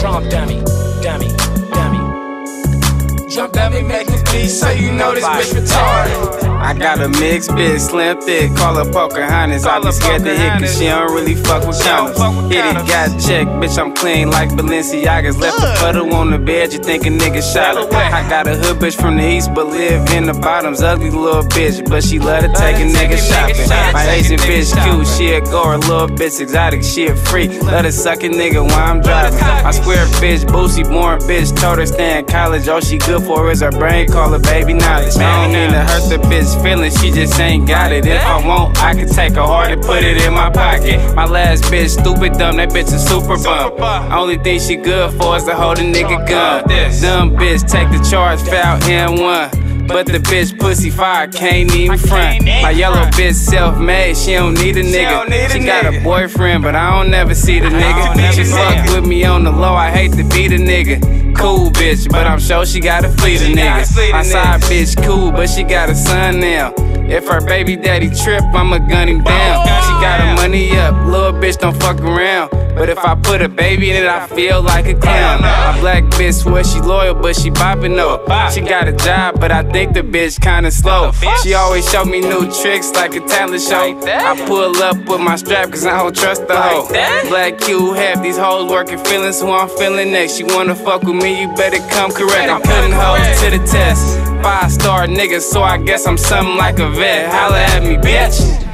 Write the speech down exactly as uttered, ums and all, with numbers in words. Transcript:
drum dummy, dummy, dummy. Jump dummy, make the beat so you know this bitch retarded. I got a mixed bitch, slim thick, call her Pocahontas. I be scared to hit cause she don't really fuck with counters. Hit it, got checked, bitch, I'm clean like Balenciagas. Left the puddle on the bed, you think a nigga shallow. I got a hood bitch from the east, but live in the bottoms. Ugly little bitch, but she love to take a nigga shopping. My Asian bitch cute, she a gore, little bitch exotic, she a freak. Love to suck a nigga while I'm driving. My square bitch, boozy, born bitch, told her stay in college. All she good for is her brain, call her baby knowledge. I don't mean to hurt the bitch feeling, she just ain't got it. If I want, I can take her heart and put it in my pocket. My last bitch stupid dumb, that bitch is super bum. Only thing she good for is to hold a nigga gun. Dumb bitch take the charge, foul N one. But the bitch pussy fire, can't even front. My yellow bitch self-made, she don't need a nigga. She got a boyfriend, but I don't never see the nigga. She fuck with me on the low, I hate to be the nigga. Cool bitch, but I'm sure she got a fleet of niggas. My side bitch cool, but she got a son now. If her baby daddy trip, I'ma gun him down. She got her money up, little bitch don't fuck around. But if I put a baby in it, I feel like a clown. My black bitch swear she loyal, but she bopping up. She got a job, but I think the bitch kinda slow. She always show me new tricks like a talent show. I pull up with my strap cause I don't trust the hoe. Black Q have these hoes working feelings, who I'm feeling next. She wanna fuck with me, you better come correct. I'm putting hoes to the test. Five star niggas, so I guess I'm something like a vet. Holla at me, bitch.